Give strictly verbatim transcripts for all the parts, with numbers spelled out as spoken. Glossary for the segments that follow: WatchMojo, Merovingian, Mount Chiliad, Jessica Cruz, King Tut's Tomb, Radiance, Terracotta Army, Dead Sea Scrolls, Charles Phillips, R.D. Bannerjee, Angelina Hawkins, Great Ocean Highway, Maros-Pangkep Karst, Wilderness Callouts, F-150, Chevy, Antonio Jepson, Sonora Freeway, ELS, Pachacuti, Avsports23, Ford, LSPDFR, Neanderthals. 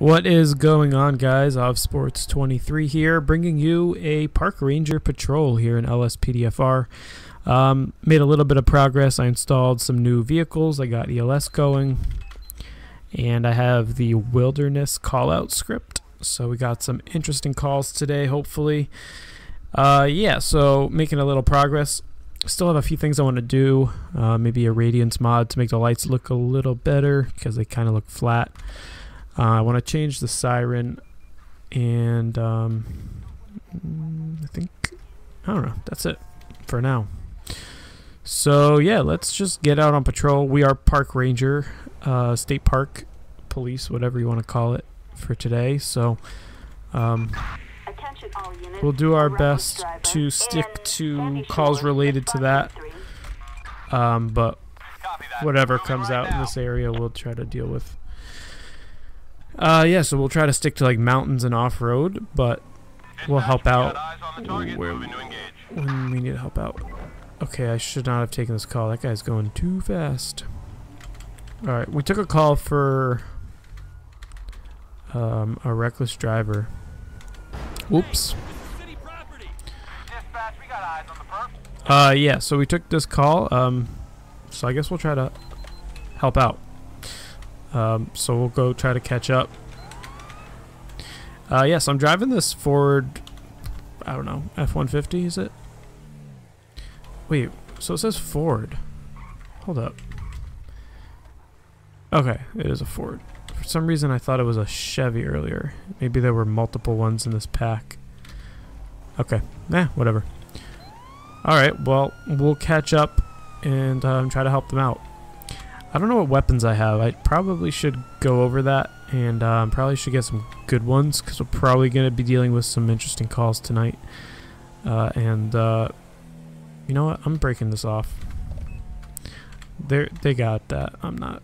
What is going on, guys? Avsports twenty-three here, bringing you a park ranger patrol here in L S P D F R. Um, made a little bit of progress. I installed some new vehicles. I got E L S going, and I have the Wilderness Callout script. So we got some interesting calls today, hopefully. Uh, yeah, so making a little progress. Still have a few things I want to do. Uh, maybe a Radiance mod to make the lights look a little better because they kind of look flat. Uh, I want to change the siren, and um, I think, I don't know, that's it for now. So yeah, let's just get out on patrol. We are park ranger, uh, state park police, whatever you want to call it for today. So um, we'll do our best to stick to calls related to that, um, but whatever comes out in this area we'll try to deal with. Uh, yeah, so we'll try to stick to like mountains and off-road, but we'll help out where when we need help out. Okay, I should not have taken this call. That guy's going too fast. Alright, we took a call for um, a reckless driver. Oops. Uh, yeah, so we took this call, um, so I guess we'll try to help out. Um, so we'll go try to catch up. Uh, yes, yeah, so I'm driving this Ford, I don't know, F one fifty, is it? Wait, so it says Ford. Hold up. Okay, it is a Ford. For some reason I thought it was a Chevy earlier. Maybe there were multiple ones in this pack. Okay, nah, whatever. Alright, well, we'll catch up and um, try to help them out. I don't know what weapons I have. I probably should go over that, and um, probably should get some good ones because we're probably going to be dealing with some interesting calls tonight. Uh, and uh, you know what? I'm breaking this off. They they got that. I'm not.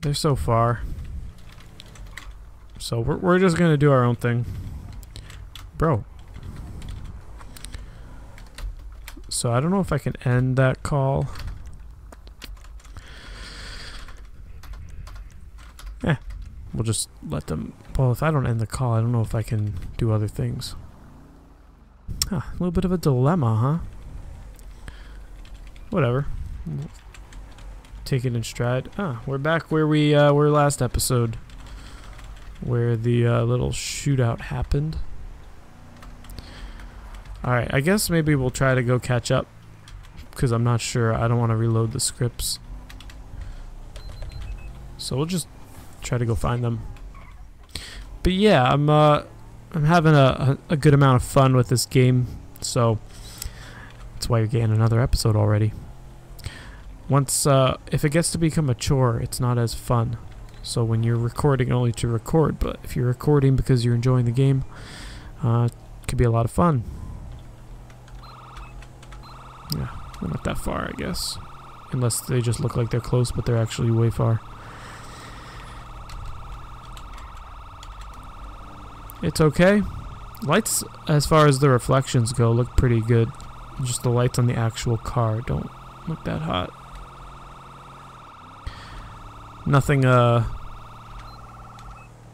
They're so far. So we're we're just going to do our own thing, bro. So I don't know if I can end that call. Eh, we'll just let them... Well, if I don't end the call, I don't know if I can do other things. Huh, a little bit of a dilemma, huh? Whatever. Take it in stride. Ah, we're back where we uh, were last episode, where the uh, little shootout happened. Alright, I guess maybe we'll try to go catch up, because I'm not sure. I don't want to reload the scripts. So we'll just... try to go find them. But yeah, I'm uh, I'm having a, a, a good amount of fun with this game, so that's why you're getting another episode already. Once uh, if it gets to become a chore, it's not as fun. So when you're recording only to record, but if you're recording because you're enjoying the game, uh, it could be a lot of fun. Yeah, we're not that far, I guess. Unless they just look like they're close, but they're actually way far. It's okay. Lights, as far as the reflections go, look pretty good. Just the lights on the actual car don't look that hot. Nothing a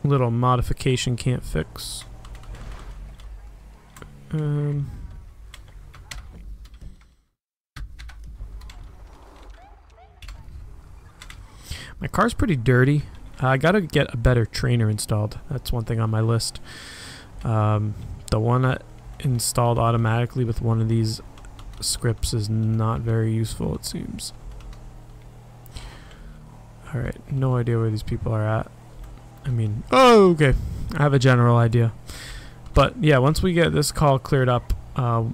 little modification can't fix. Um, my car's pretty dirty. I gotta get a better trainer installed. That's one thing on my list. Um, the one I installed automatically with one of these scripts is not very useful, it seems. Alright, no idea where these people are at. I mean, oh, okay. I have a general idea. But yeah, once we get this call cleared up, uh,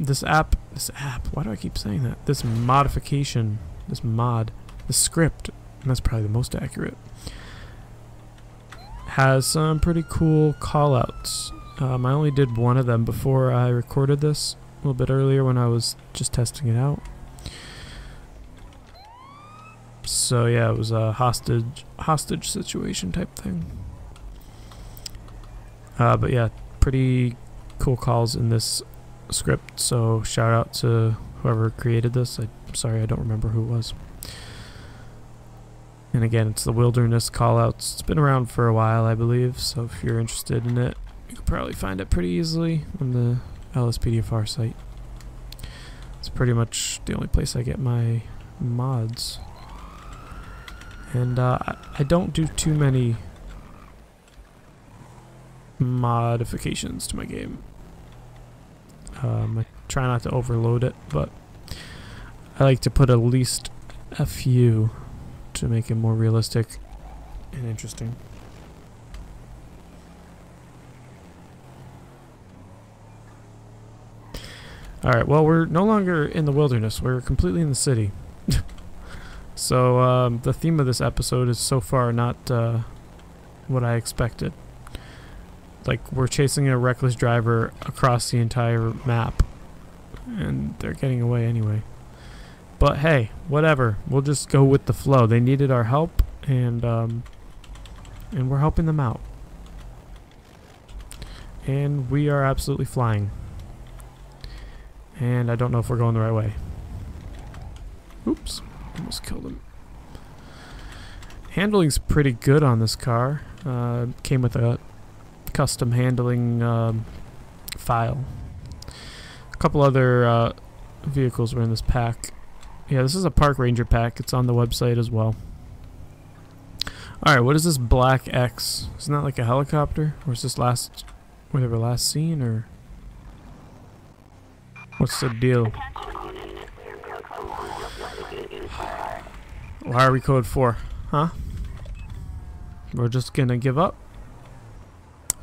this app, this app, why do I keep saying that? This modification, this mod, the script, and that's probably the most accurate, has some pretty cool callouts. Um, I only did one of them before I recorded this a little bit earlier when I was just testing it out. So yeah, it was a hostage hostage situation type thing. Uh, but yeah, pretty cool calls in this script. So shout out to whoever created this. I'm sorry, I don't remember who it was. And again, it's the Wilderness Callouts. It's been around for a while, I believe, so if you're interested in it, you can probably find it pretty easily on the L S P D F R site. It's pretty much the only place I get my mods. And uh, I don't do too many modifications to my game. Um, I try not to overload it, but I like to put at least a few to make it more realistic and interesting. Alright, well, we're no longer in the wilderness, we're completely in the city. So um, the theme of this episode is so far not uh, what I expected. Like, we're chasing a reckless driver across the entire map, and they're getting away anyway. But hey, whatever, we'll just go with the flow. They needed our help, and um, and we're helping them out. And we are absolutely flying. And I don't know if we're going the right way. Oops, almost killed him. Handling's pretty good on this car. Uh, came with a custom handling um, file. A couple other uh, vehicles were in this pack. Yeah, this is a park ranger pack. It's on the website as well. Alright, what is this black X? Isn't that like a helicopter? Or is this last, whatever, last scene, or what's the deal? Why are we code four? Huh? We're just gonna give up?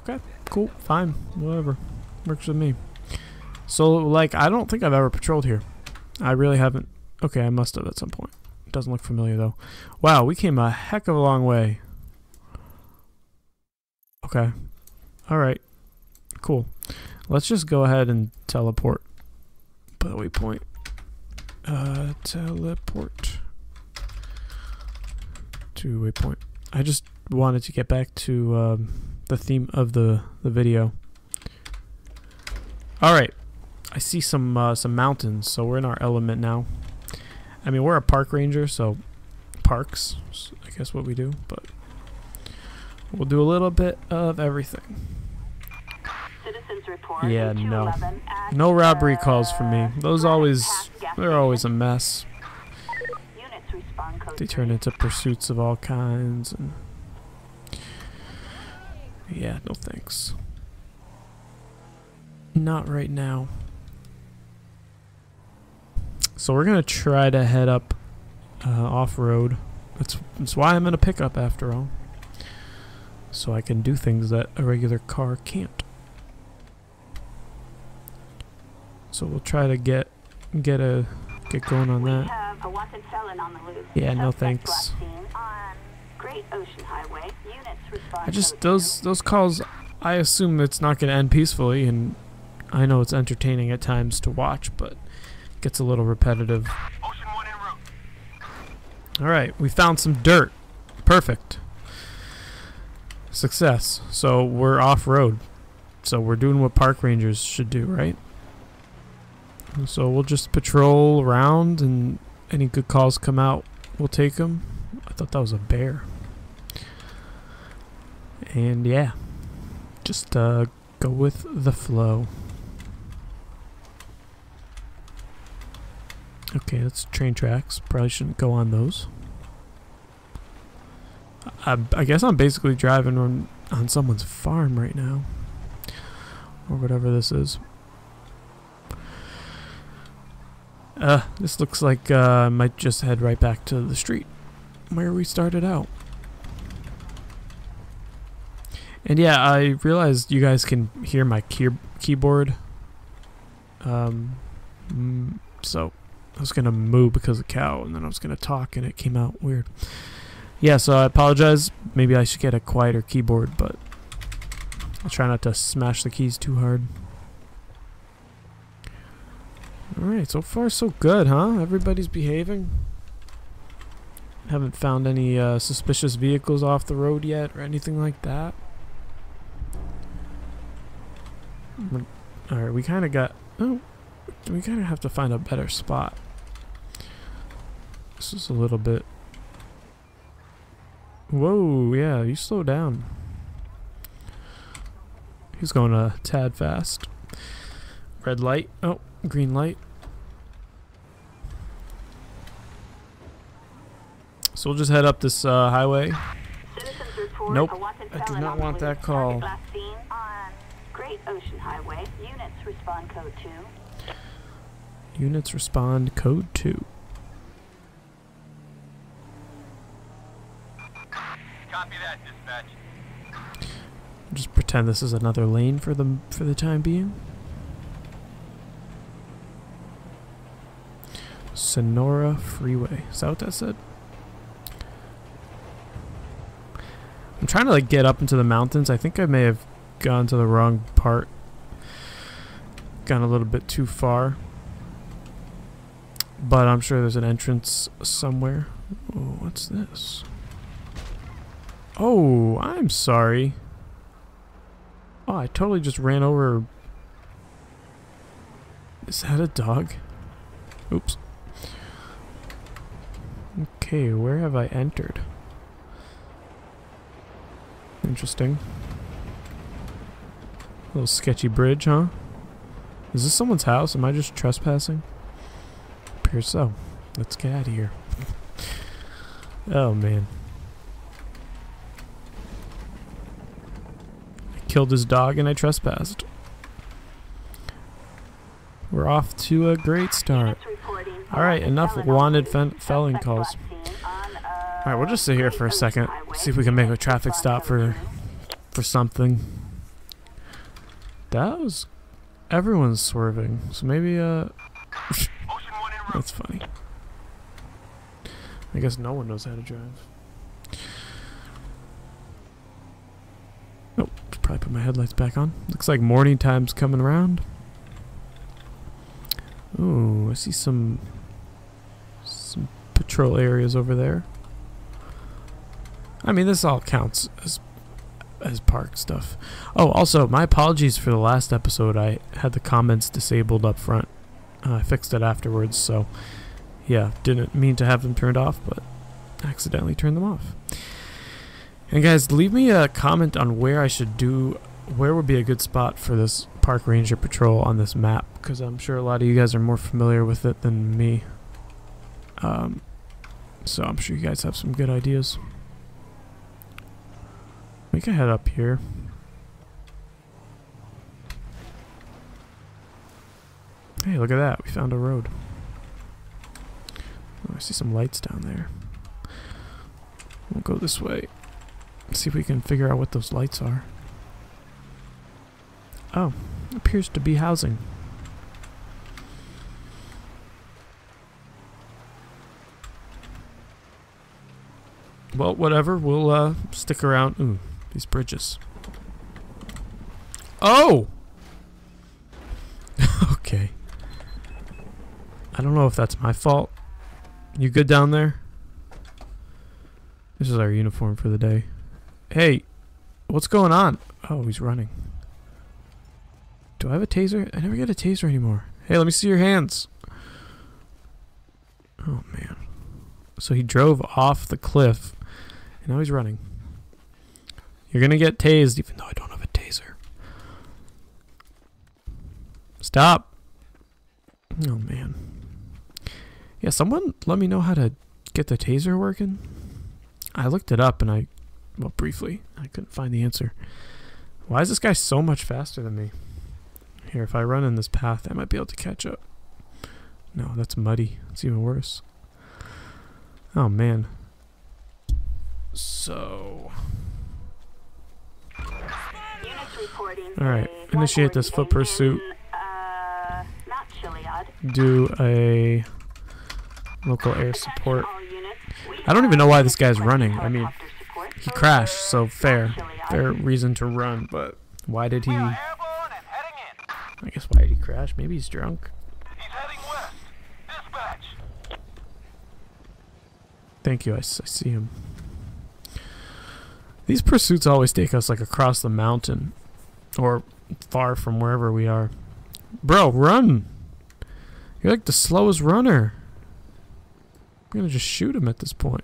Okay, cool, fine, whatever. Works with me. So, like, I don't think I've ever patrolled here. I really haven't. Okay, I must have at some point. It doesn't look familiar, though. Wow, we came a heck of a long way. Okay. Alright. Cool. Let's just go ahead and teleport. But we point. Uh, teleport to waypoint. I just wanted to get back to um, the theme of the the video. All right, I see some uh, some mountains, so we're in our element now. I mean, we're a park ranger, so parks, I guess, what we do. But we'll do a little bit of everything. Citizens report. Yeah, no, no robbery calls for me. Those always. They're always a mess. They turn into pursuits of all kinds. And yeah, no thanks. Not right now. So we're gonna try to head up uh, off-road. That's, that's why I'm in a pickup, after all. So I can do things that a regular car can't. So we'll try to get Get a get going on that. We have a wanted felon on the loose. Yeah, no thanks. On Great Ocean Highway. Units respond. I just those those calls. I assume it's not going to end peacefully, and I know it's entertaining at times to watch, but it gets a little repetitive. Ocean one en route. All right, we found some dirt. Perfect. Success. So we're off road. So we're doing what park rangers should do, right? So we'll just patrol around, and any good calls come out, we'll take them. I thought that was a bear. And yeah, just uh, go with the flow. Okay, that's train tracks. Probably shouldn't go on those. I, I guess I'm basically driving on, on someone's farm right now. Or whatever this is. Uh, this looks like uh, I might just head right back to the street where we started out. And yeah, I realized you guys can hear my key keyboard. Um, mm, so I was gonna moo because of cow, and then I was gonna talk, and it came out weird. Yeah, so I apologize. Maybe I should get a quieter keyboard, but I'll try not to smash the keys too hard. Alright, so far so good, huh? Everybody's behaving. Haven't found any uh, suspicious vehicles off the road yet or anything like that. Alright, we kind of got... Oh, we kind of have to find a better spot. This is a little bit Whoa, yeah, you slow down. He's going a tad fast. Red light. Oh, green light. So we'll just head up this uh, highway. Nope, I do not want that call. Great Ocean Highway. Units respond code two. Units respond code two. Copy that, dispatch. Just pretend this is another lane for the for the time being. Sonora Freeway. Is that what that said? I'm trying to like get up into the mountains. I think I may have gone to the wrong part. Gone a little bit too far. But I'm sure there's an entrance somewhere. Oh, what's this? Oh, I'm sorry. Oh, I totally just ran over. Is that a dog? Oops. Okay, where have I entered? Interesting. Little sketchy bridge, huh? Is this someone's house? Am I just trespassing? Appears so. Let's get out of here. Oh, man. I killed his dog and I trespassed. We're off to a great start. Alright, enough wanted felon calls. Alright, we'll just sit here for a second. See if we can make a traffic stop for for something. That was... Everyone's swerving. So maybe, uh... That's funny. I guess no one knows how to drive. Nope. Should probably put my headlights back on. Looks like morning time's coming around. Ooh, I see some... Some patrol areas over there. I mean, this all counts as... as park stuff. Oh, also, my apologies for the last episode. I had the comments disabled up front. Uh, I fixed it afterwards, so yeah, didn't mean to have them turned off, but accidentally turned them off. And guys, leave me a comment on where I should do, where would be a good spot for this park ranger patrol on this map, because I'm sure a lot of you guys are more familiar with it than me. Um, so I'm sure you guys have some good ideas. We can head up here. Hey, look at that. We found a road. Oh, I see some lights down there. We'll go this way. See if we can figure out what those lights are. Oh, appears to be housing. Well, whatever. We'll uh, stick around. Ooh. These bridges. Oh! Okay. I don't know if that's my fault. You good down there? This is our uniform for the day. Hey, what's going on? Oh, he's running. Do I have a taser? I never get a taser anymore. Hey, let me see your hands. Oh, man. So he drove off the cliff, and now he's running. You're gonna get tased, even though I don't have a taser. Stop! Oh, man. Yeah, someone let me know how to get the taser working. I looked it up, and I... Well, briefly. I couldn't find the answer. Why is this guy so much faster than me? Here, if I run in this path, I might be able to catch up. No, that's muddy. It's even worse. Oh, man. So... Alright, initiate this foot pursuit. Do a local air support. I don't even know why this guy's running. I mean, he crashed, so fair. Fair reason to run, but why did he... I guess why did he crash? Maybe he's drunk. Thank you, I, I see him. These pursuits always take us like across the mountain or far from wherever we are. Bro, run! You're like the slowest runner. I'm gonna just shoot him at this point.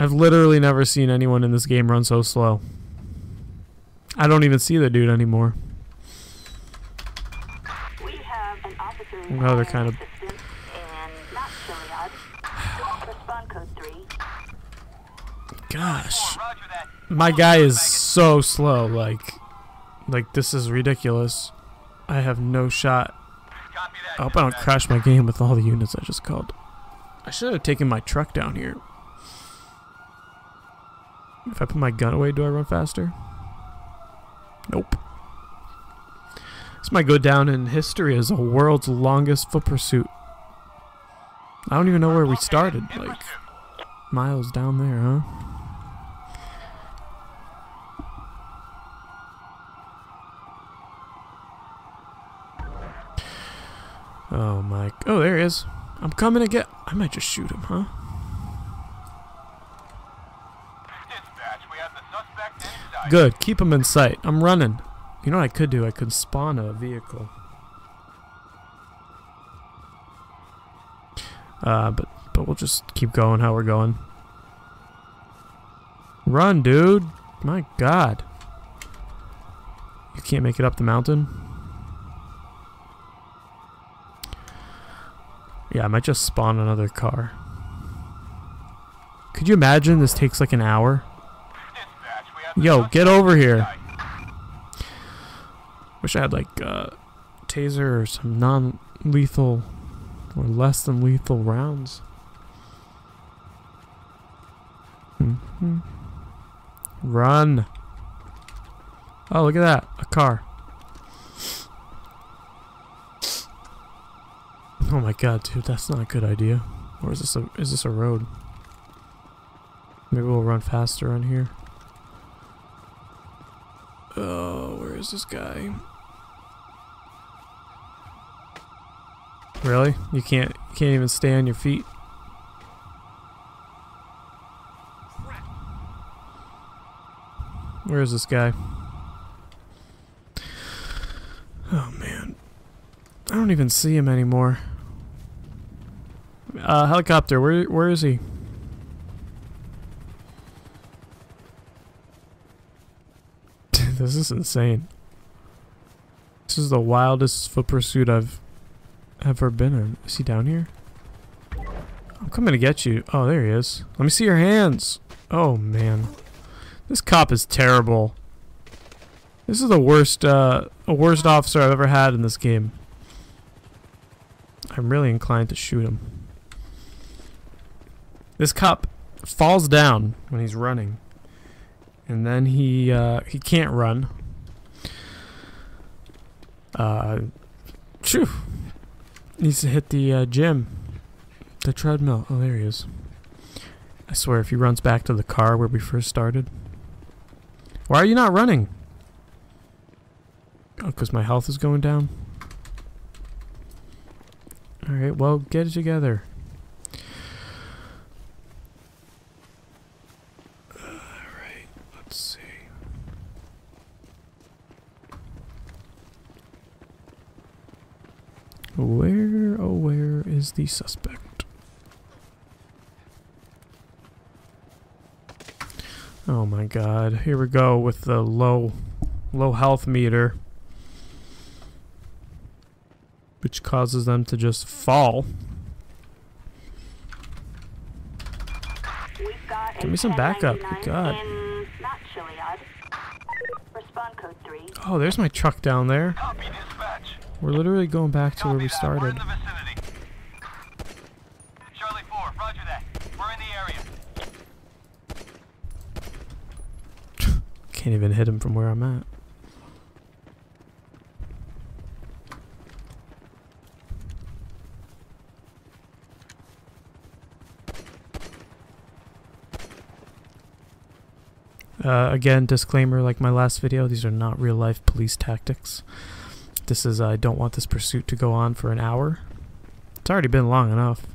I've literally never seen anyone in this game run so slow. I don't even see the dude anymore. We have an officer in oh, they're kind of... and Mount Chiliad. Respond code three. Gosh. My guy is so slow, like... Like, this is ridiculous. I have no shot. I hope I don't crash my game with all the units I just called. I should have taken my truck down here. If I put my gun away, do I run faster? Nope. This might go down in history as the world's longest foot pursuit. I don't even know where we started. Like, miles down there, huh? Oh my... Oh, there he is. I'm coming to get... I might just shoot him, huh? Good. Keep him in sight. I'm running. You know what I could do? I could spawn a vehicle. Uh, but, but we'll just keep going how we're going. Run, dude. My God. You can't make it up the mountain? Yeah, I might just spawn another car. Could you imagine this takes like an hour? Yo, get over here. Wish I had like a uh, taser or some non-lethal or less than lethal rounds. Mm-hmm. Run. Oh, look at that. A car. Oh my God, dude, that's not a good idea. Or is this a is this a road? Maybe we'll run faster on here. Oh, where is this guy? Really? You can't you can't even stay on your feet. Where is this guy? Oh man. I don't even see him anymore. Uh, helicopter, where where is he? This is insane. This is the wildest foot pursuit I've ever been in. Is he down here? I'm coming to get you. Oh, there he is. Let me see your hands. Oh man, this cop is terrible. This is the worst uh, worst officer I've ever had in this game. I'm really inclined to shoot him. This cop falls down when he's running, and then he uh, he can't run. Uh, phew. Needs to hit the uh, gym, the treadmill. Oh, there he is. I swear, if he runs back to the car where we first started. Why are you not running? Oh, because my health is going down. All right, well, get it together. Where, oh where is the suspect? Oh my God, here we go with the low, low health meter. Which causes them to just fall. We've got Give me some backup, God. Respond code three. Oh, there's my truck down there. Copy, dispatch. We're literally going back to Copy where we started. We're in the vicinity. Charlie four, roger that. We're in the area. Can't even hit him from where I'm at. Uh, again, disclaimer, like my last video, these are not real-life police tactics. This is, I uh, don't want this pursuit to go on for an hour. It's already been long enough.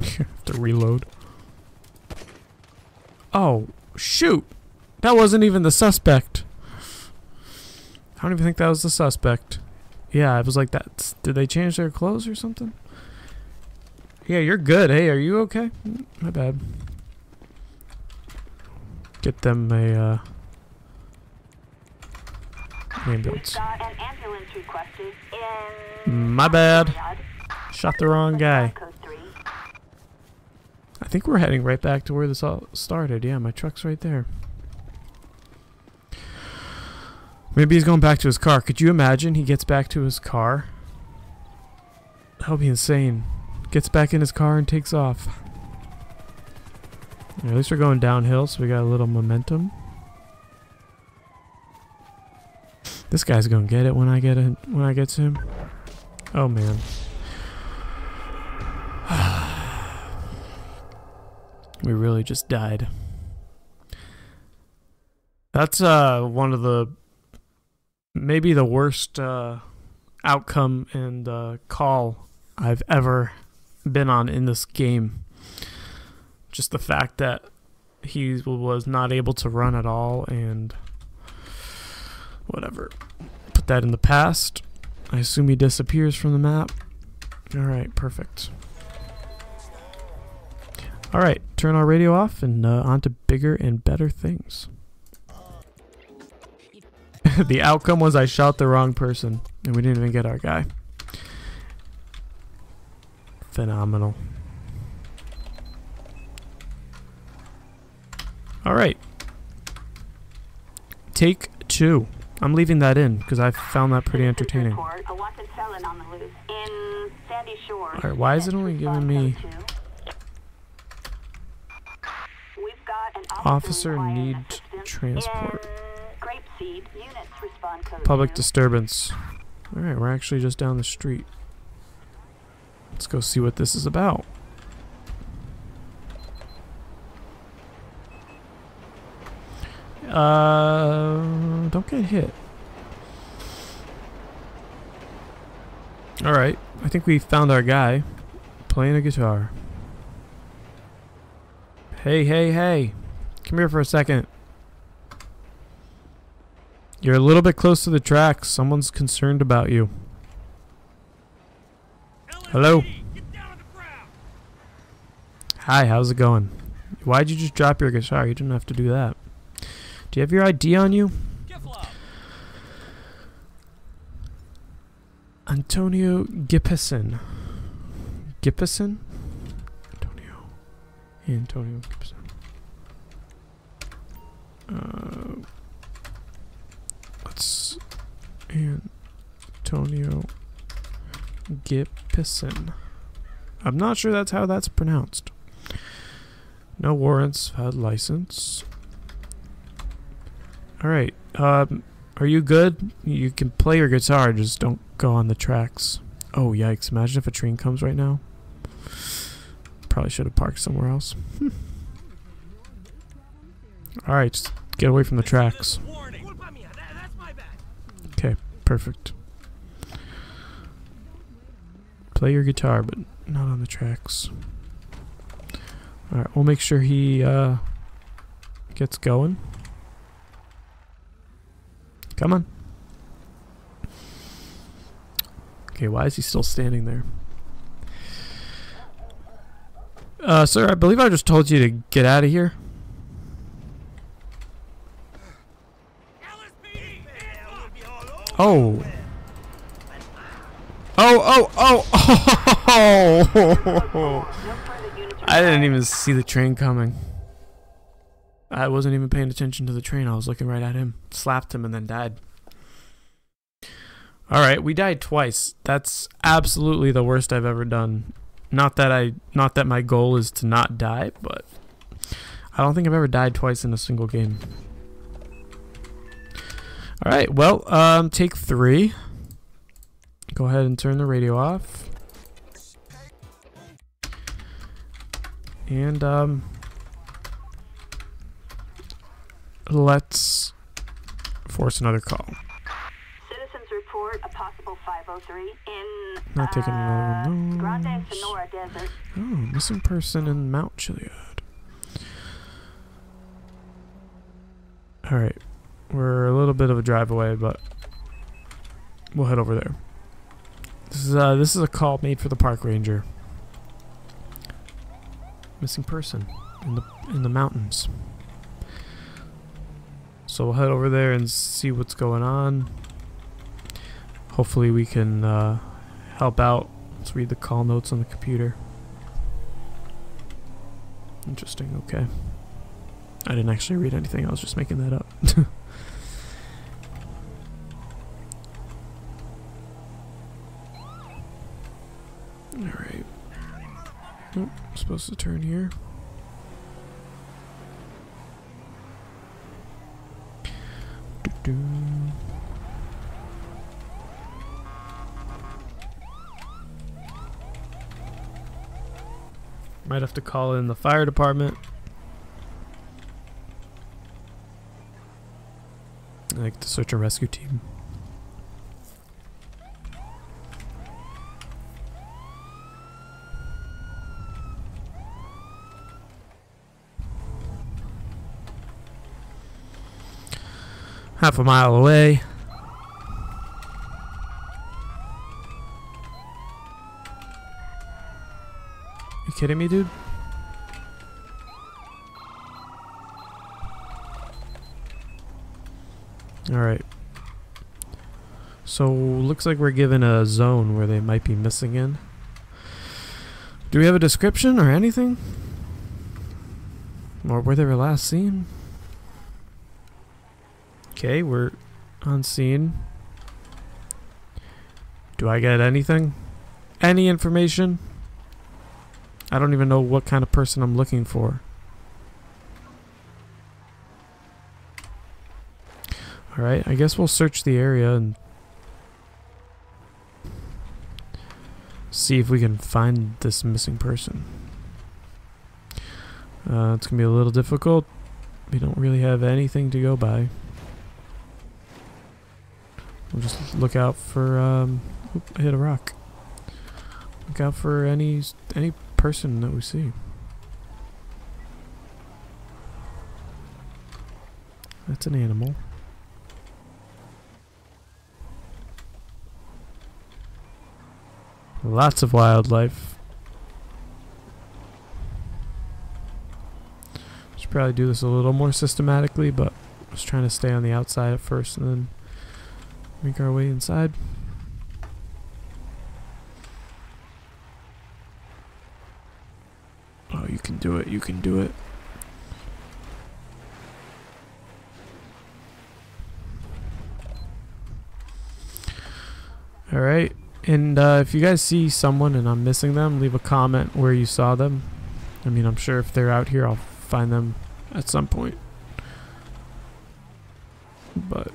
Have to reload. Oh, shoot! That wasn't even the suspect! I don't even think that was the suspect. Yeah, I was like, that's... Did they change their clothes or something? Yeah, you're good. Hey, are you okay? My bad. Get them a uh, ambulance. My bad. Shot the wrong guy. I think we're heading right back to where this all started. Yeah, my truck's right there. Maybe he's going back to his car. Could you imagine he gets back to his car? That would be insane. Gets back in his car and takes off. At least we're going downhill, so we got a little momentum. This guy's gonna get it when I get it when I get to him. Oh man. We really just died. That's uh one of the maybe the worst uh outcome and uh call I've ever been on in this game. Just the fact that he was not able to run at all and whatever. Put that in the past. I assume he disappears from the map. Alright, perfect. Alright, turn our radio off and uh, on to bigger and better things. The outcome was I shot the wrong person and we didn't even get our guy. Phenomenal. Alright. Take two. I'm leaving that in because I found that pretty entertaining. Alright, why is it only giving me officer need transport? Public disturbance. Alright, we're actually just down the street. Let's go see what this is about. Uh, don't get hit. Alright, I think we found our guy playing a guitar. Hey, hey, hey. Come here for a second. You're a little bit close to the tracks. Someone's concerned about you. Hello. Hi, how's it going? Why'd you just drop your guitar? You didn't have to do that. Do you have your I D on you? Antonio Jepson. Jepson? Antonio. Antonio Jepson. Uh, let's. Antonio Jepson. I'm not sure that's how that's pronounced. No warrants, had license. Alright, um, are you good? You can play your guitar, just don't go on the tracks. Oh, yikes, imagine if a train comes right now. Probably should have parked somewhere else. Alright, just get away from the tracks. Okay, perfect. Play your guitar, but not on the tracks. Alright, we'll make sure he, uh, gets going. Come on. Okay, why is he still standing there? Uh, sir, I believe I just told you to get out of here. Oh. Oh, oh, oh, oh. I didn't even see the train coming. I wasn't even paying attention to the train. I was looking right at him. Slapped him and then died. Alright, we died twice. That's absolutely the worst I've ever done. Not that I, not that my goal is to not die, but I don't think I've ever died twice in a single game. Alright, well, um, take three. Go ahead and turn the radio off. And, um... let's force another call. Citizens report a possible five oh three in not taking uh, another one. Sonora Desert. Oh, missing person in Mount Chiliad. All right, we're a little bit of a drive away, but we'll head over there. This is uh, this is a call made for the park ranger. Missing person in the in the mountains. So we'll head over there and see what's going on. Hopefully we can uh, help out. Let's read the call notes on the computer. Interesting, okay. I didn't actually read anything, I was just making that up. Alright. Oh, I'm supposed to turn here. Do-do. Might have to call in the fire department. Like the search and rescue team. Half a mile away. You kidding me, dude? Alright. So, looks like we're given a zone where they might be missing in. Do we have a description or anything? Or where they were last seen? Okay, we're on scene. Do I get anything? Any information? I don't even know what kind of person I'm looking for. Alright, I guess we'll search the area and see if we can find this missing person. Uh, it's gonna be a little difficult. We don't really have anything to go by. We'll just look out for, um, oops, I hit a rock. Look out for any, any person that we see. That's an animal. Lots of wildlife. Should probably do this a little more systematically, but I was trying to stay on the outside at first and then make our way inside. Oh, you can do it, you can do it. Alright, and uh, if you guys see someone and I'm missing them, leave a comment where you saw them. I mean, I'm sure if they're out here, I'll find them at some point. But...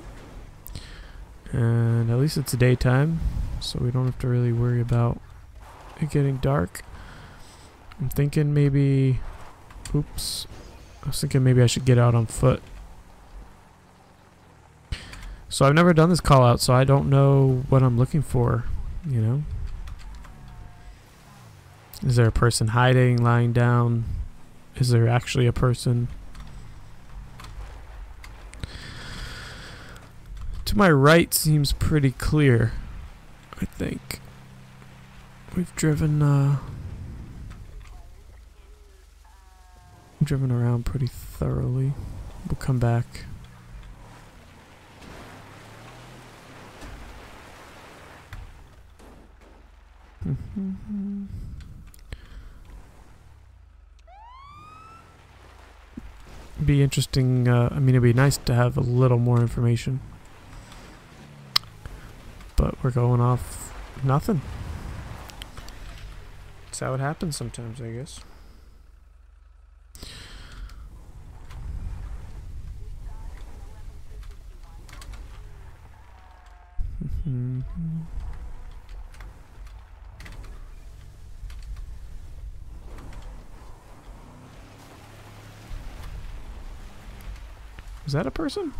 and at least it's daytime, so we don't have to really worry about it getting dark. I'm thinking maybe... oops. I was thinking maybe I should get out on foot. So I've never done this call out, so I don't know what I'm looking for, you know? Is there a person hiding, lying down? Is there actually a person? To my right seems pretty clear, I think. We've driven uh, driven around pretty thoroughly. We'll come back. Mm-hmm. Be interesting, uh, I mean, it'd be nice to have a little more information. But we're going off nothing. That's how it happens sometimes, I guess. Mm-hmm. Is that a person?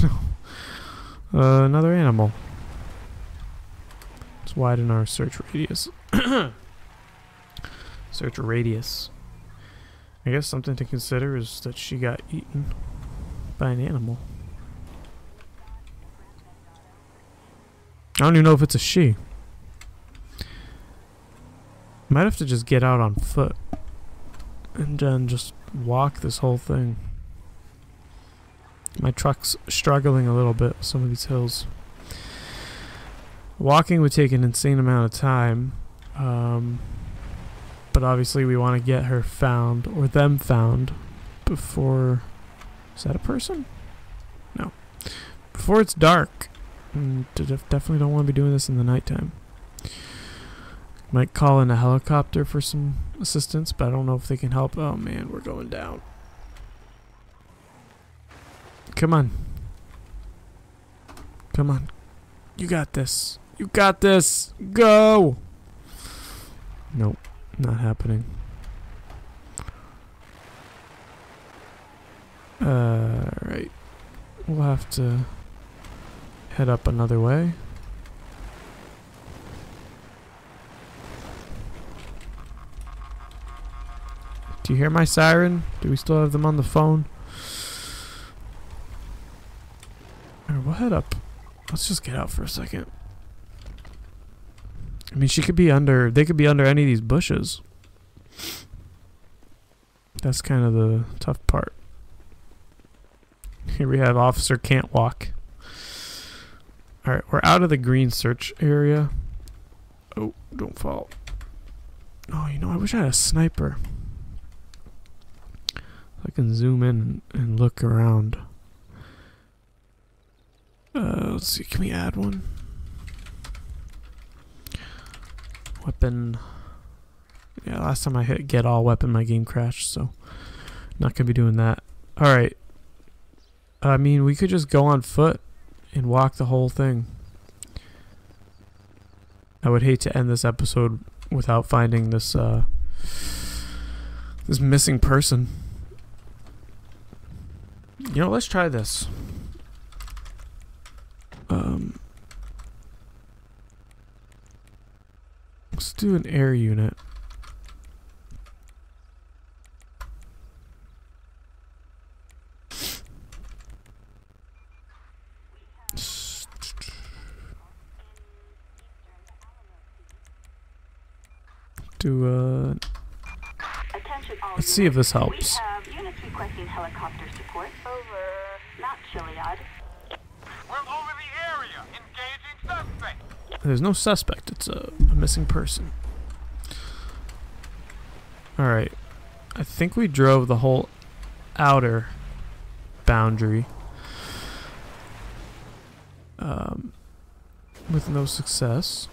No. Uh, another animal. Let's widen our search radius. Search radius. I guess something to consider is that she got eaten by an animal. I don't even know if it's a she. Might have to just get out on foot. and then just walk this whole thing. My truck's struggling a little bit with some of these hills. Walking would take an insane amount of time, um, but obviously we want to get her found, or them found, before... Is that a person? No. Before it's dark. And definitely don't want to be doing this in the nighttime. Might call in a helicopter for some assistance, but I don't know if they can help. Oh man, we're going down. Come on. Come on. You got this. You got this. Go! Nope. Not happening. Uh, right. We'll have to head up another way. Do you hear my siren? Do we still have them on the phone? Alright, we'll head up. Let's just get out for a second. I mean, she could be under... They could be under any of these bushes. That's kind of the tough part. Here we have Officer Can't Walk. Alright, we're out of the green search area. Oh, don't fall. Oh, you know, I wish I had a sniper. I can zoom in and look around. Uh, let's see, can we add one? Weapon. Yeah, last time I hit get all weapon, my game crashed, so not gonna be doing that. Alright. I mean, we could just go on foot and walk the whole thing. I would hate to end this episode without finding this, uh, this missing person. You know, let's try this. Um, let's do an air unit. Do uh, let's see if this helps. Requesting helicopter support over Mount Chiliad. We're over the area. Engaging suspect. There's no suspect. It's a, a missing person. All right. I think we drove the whole outer boundary um, with no success.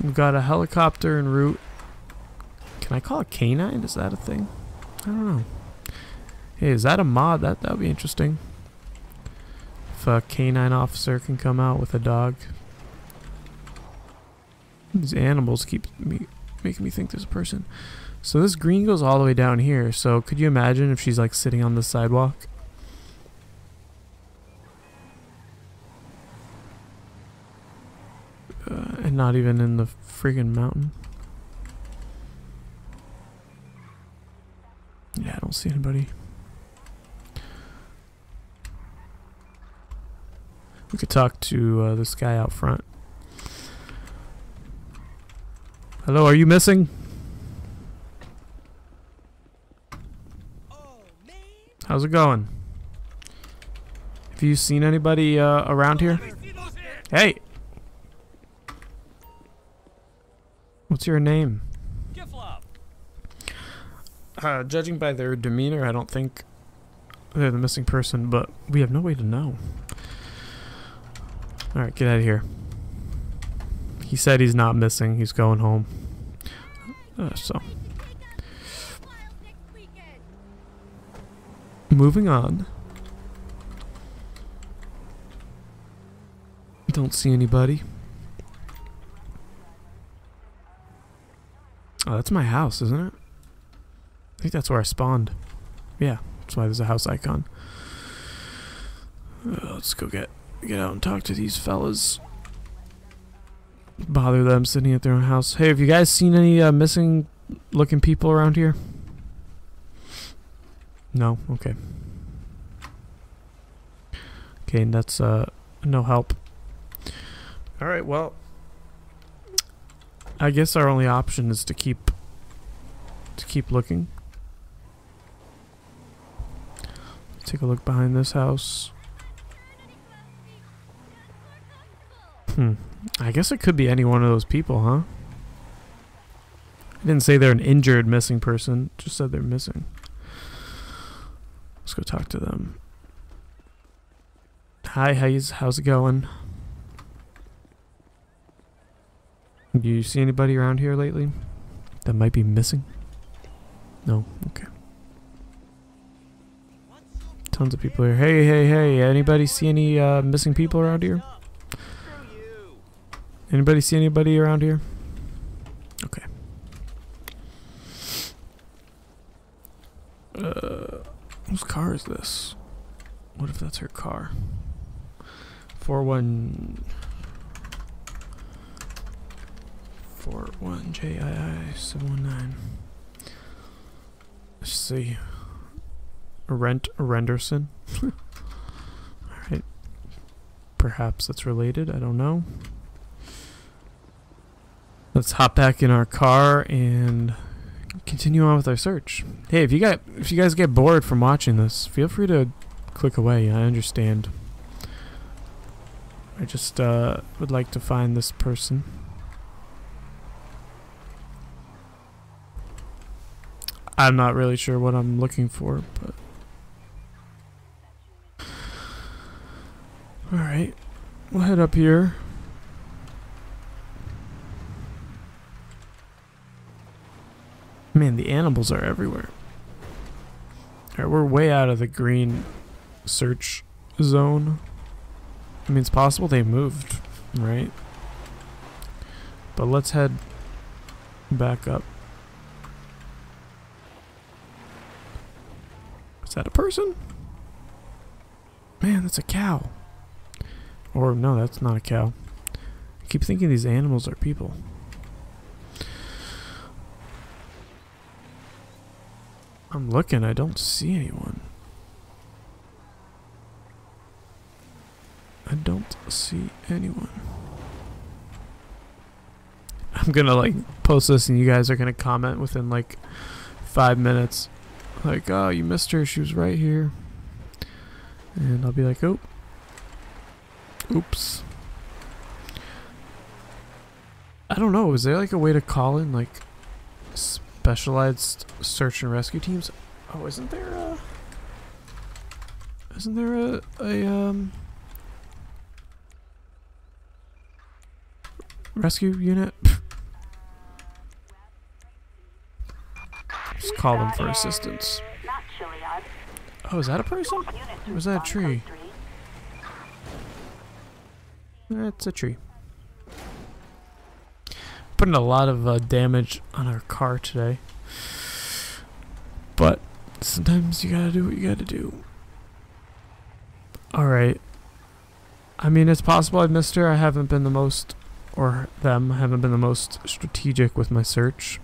We've got a helicopter en route. Can I call it canine? Is that a thing? I don't know. Hey, is that a mod? That that would be interesting. If a canine officer can come out with a dog. These animals keep me making me think there's a person. So this green goes all the way down here. So could you imagine if she's like sitting on the sidewalk? Uh, and not even in the friggin' mountain. Yeah, I don't see anybody. We could talk to uh, this guy out front. Hello, are you missing? How's it going? Have you seen anybody uh, around here? Hey! What's your name? Uh, judging by their demeanor, I don't think they're the missing person, but we have no way to know. Alright, get out of here. He said he's not missing, he's going home. Uh, so. Moving on. Don't see anybody. Oh, that's my house, isn't it? I think that's where I spawned. Yeah, that's why there's a house icon. Uh, let's go get get out and talk to these fellas. Bother them sitting at their own house. Hey, have you guys seen any uh, missing looking people around here? No? Okay. Okay, and that's uh, no help. Alright, well, I guess our only option is to keep to keep looking. Let's take a look behind this house. Hmm. I guess it could be any one of those people, huh? I didn't say they're an injured missing person, just said they're missing. Let's go talk to them. Hi, how's, how's it going? Do you see anybody around here lately that might be missing? No? Okay. Tons of people here. Hey, hey, hey, anybody see any uh, missing people around here? Anybody see anybody around here? Okay. Uh, whose car is this? What if that's her car? four one J I I seven one nine. Let's see. Rent Renderson. Alright. Perhaps that's related. I don't know. Let's hop back in our car and continue on with our search. Hey, if you got if you guys get bored from watching this, feel free to click away. I understand. I just uh, would like to find this person. I'm not really sure what I'm looking for, but all right, we'll head up here. Man, the animals are everywhere. All right, we're way out of the green search zone. I mean, it's possible they moved, right? But let's head back up. Is that a person? Man, that's a cow. Or no, that's not a cow. I keep thinking these animals are people. I'm looking, I don't see anyone. I don't see anyone. I'm gonna like post this and you guys are gonna comment within like five minutes. Like, oh, you missed her, she was right here. And I'll be like, oh. Oops. I don't know, is there like a way to call in like specialized search and rescue teams? Oh, isn't there a... Isn't there a... a um, rescue unit? Just call them for assistance. Oh, is that a person? Or is that a tree? That's a tree. Putting a lot of uh, damage on our car today, but sometimes you gotta do what you gotta do. All right. I mean, it's possible I missed her. I haven't been the most, or them I haven't been the most strategic with my search.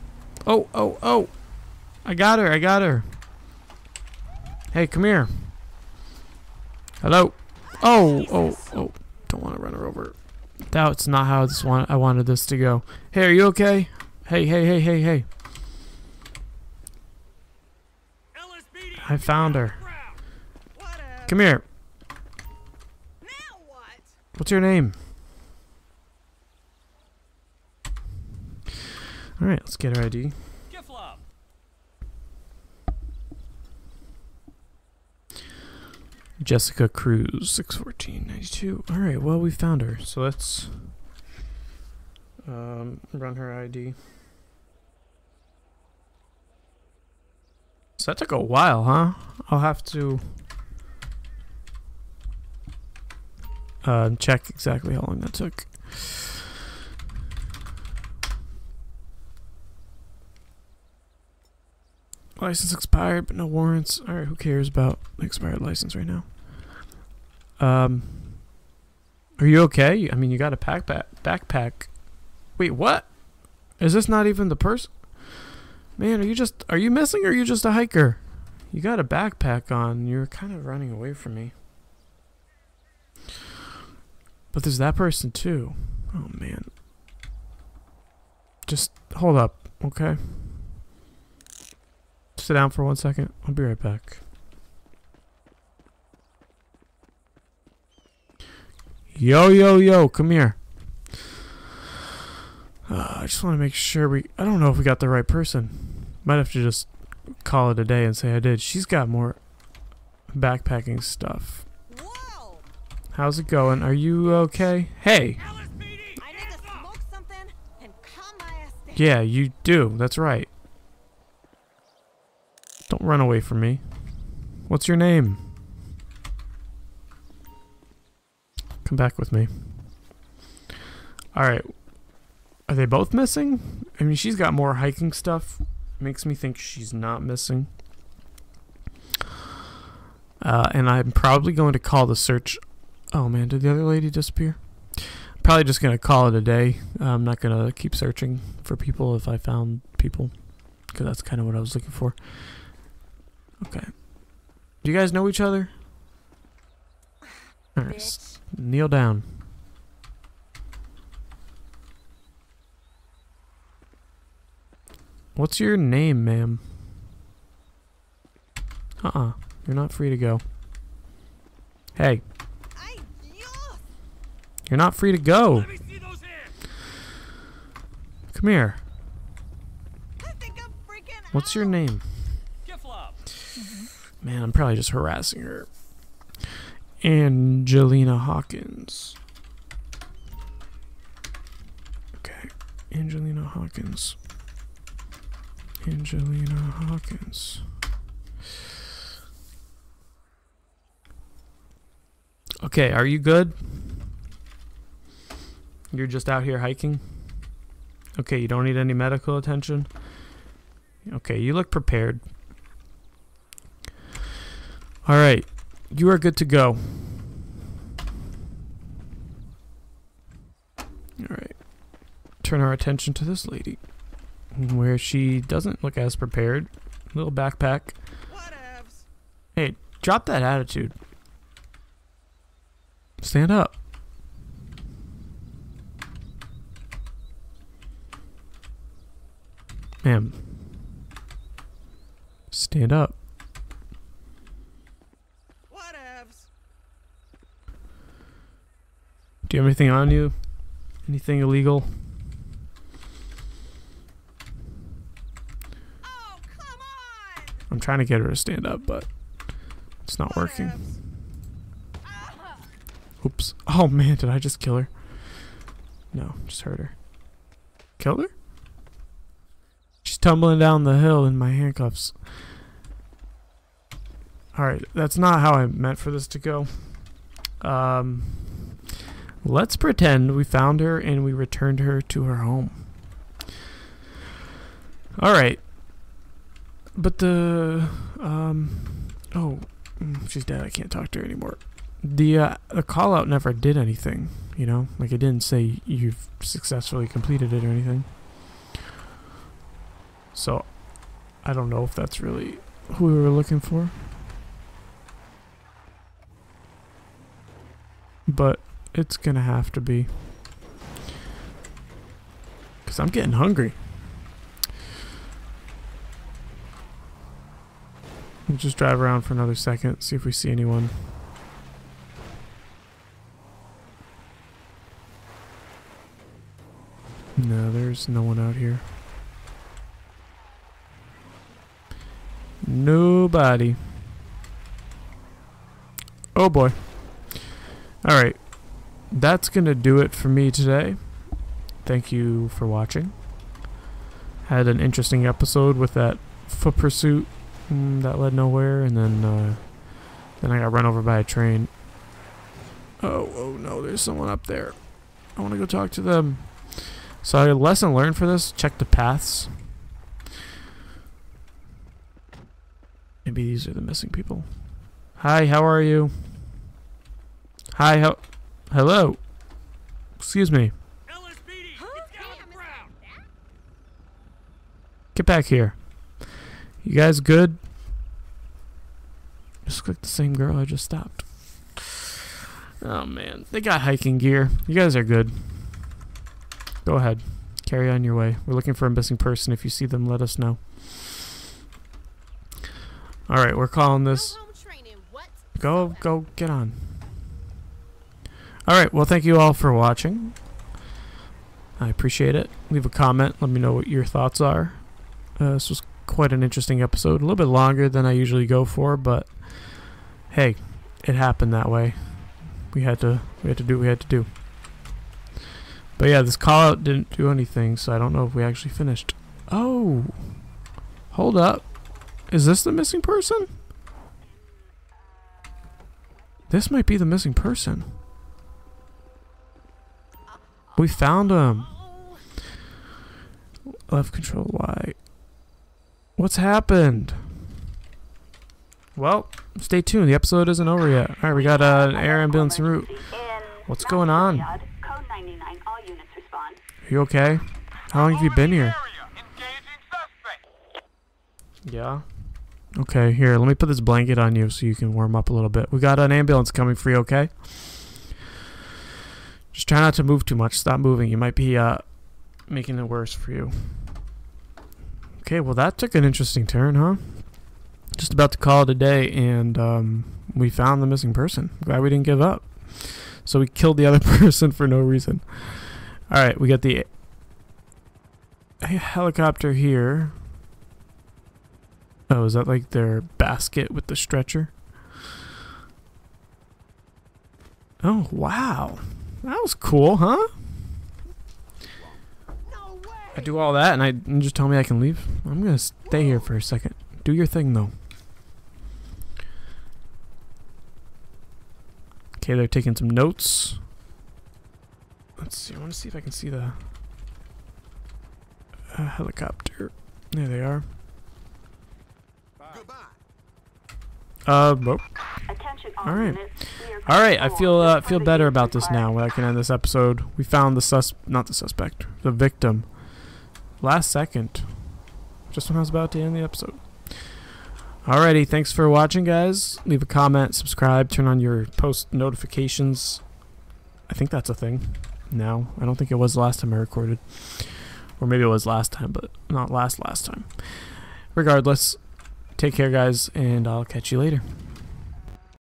Oh, oh, oh! I got her. I got her. Hey, come here. Hello. Oh, oh, oh! Don't want to run her over. That's not how this one, I wanted this to go. Hey, are you okay? Hey, hey, hey, hey, hey. I found her. Come here. What's your name? Alright, let's get her I D. Jessica Cruz, six fourteen ninety-two. Alright, well, we found her. So let's um, run her I D. So that took a while, huh? I'll have to uh, check exactly how long that took. License expired, but no warrants. Alright, who cares about the expired license right now? Um, are you okay? I mean, you got a backpack. Backpack. Wait, what? Is this not even the person? Man, are you just are you missing, or are you just a hiker? You got a backpack on. You're kind of running away from me. But there's that person too. Oh man. Just hold up, okay? sit down for one second. I'll be right back. Yo, yo, yo, come here. Uh, I just want to make sure we... I don't know if we got the right person. Might have to just call it a day and say I did. She's got more backpacking stuff. Whoa. How's it going? Are you okay? Hey! I need to smoke something and calm my ass down. Yeah, you do. That's right. Don't run away from me. What's your name? Come back with me. Alright. Are they both missing? I mean, she's got more hiking stuff. Makes me think she's not missing. Uh, and I'm probably going to call the search... Oh man, did the other lady disappear? I'm probably just going to call it a day. I'm not going to keep searching for people if I found people. Because that's kind of what I was looking for. Okay. Do you guys know each other? Alright, kneel down. What's your name, ma'am? Uh-uh. You're not free to go. Hey. You're not free to go. Come here. What's your name? Man, I'm probably just harassing her. Angelina Hawkins. Okay. Angelina Hawkins. Angelina Hawkins. Okay, are you good? You're just out here hiking? Okay, you don't need any medical attention? Okay, you look prepared. Alright, you are good to go. Alright, turn our attention to this lady, where she doesn't look as prepared. Little backpack. Whatevs. Hey, drop that attitude. Stand up. Ma'am. Stand up. Whatevs. Do you have anything on you? Anything illegal? I'm trying to get her to stand up, but it's not working. Oops. Oh man, did I just kill her? No, just hurt her. Killed her? She's tumbling down the hill in my handcuffs. Alright, that's not how I meant for this to go. Um, let's pretend we found her and we returned her to her home. Alright. But the, um, oh, she's dead, I can't talk to her anymore. The, uh, the call-out never did anything, you know? Like, it didn't say you've successfully completed it or anything. So, I don't know if that's really who we were looking for. But it's gonna have to be. 'Cause I'm getting hungry. We'll just drive around for another second, see if we see anyone. No, there's no one out here. Nobody. Oh boy. Alright. That's gonna do it for me today. Thank you for watching. Had an interesting episode with that foot pursuit. That led nowhere, and then uh, then I got run over by a train. Oh, oh no, there's someone up there. I want to go talk to them. So a lesson learned for this, check the paths. Maybe these are the missing people. Hi, how are you? Hi, how... Hello. Excuse me. L S P D, get down on the ground. Get back here. You guys good? Just clicked the same girl I just stopped. Oh man, they got hiking gear. You guys are good. Go ahead. Carry on your way. We're looking for a missing person. If you see them, let us know. All right, we're calling this. Go, go, get on. All right, well, thank you all for watching. I appreciate it. Leave a comment. Let me know what your thoughts are. Uh, this was quite an interesting episode. A little bit longer than I usually go for, but hey, it happened that way. We had to, we had to do what we had to do. But yeah, this call out didn't do anything, so I don't know if we actually finished. Oh, hold up. Is this the missing person? This might be the missing person. We found him. Left control Y. What's happened? Well, stay tuned. The episode isn't over yet. All right, we got uh, an air ambulance en route. What's going on? Are you okay? How long have you been here? Yeah. Okay, here, let me put this blanket on you so you can warm up a little bit. We got an ambulance coming for you, okay? Just try not to move too much. Stop moving. You might be uh, making it worse for you. Okay, well, that took an interesting turn, huh? Just about to call it a day, and um, we found the missing person. Glad we didn't give up. So we killed the other person for no reason. All right, we got the helicopter here. Oh, is that like their basket with the stretcher? Oh, wow. That was cool, huh? No way. I do all that and I and just tell me I can leave. I'm going to stay here for a second. Do your thing, though. Okay, they're taking some notes. Let's see. I want to see if I can see the uh, helicopter. There they are. Uh, oh. All right, all right. I feel uh, feel better about this now. I can end this episode. We found the sus, not the suspect, the victim. Last second, just when I was about to end the episode. Alrighty, thanks for watching, guys. Leave a comment, subscribe, turn on your post notifications. I think that's a thing now. I don't think it was last time I recorded, or maybe it was last time, but not last last time. Regardless. Take care, guys, and I'll catch you later.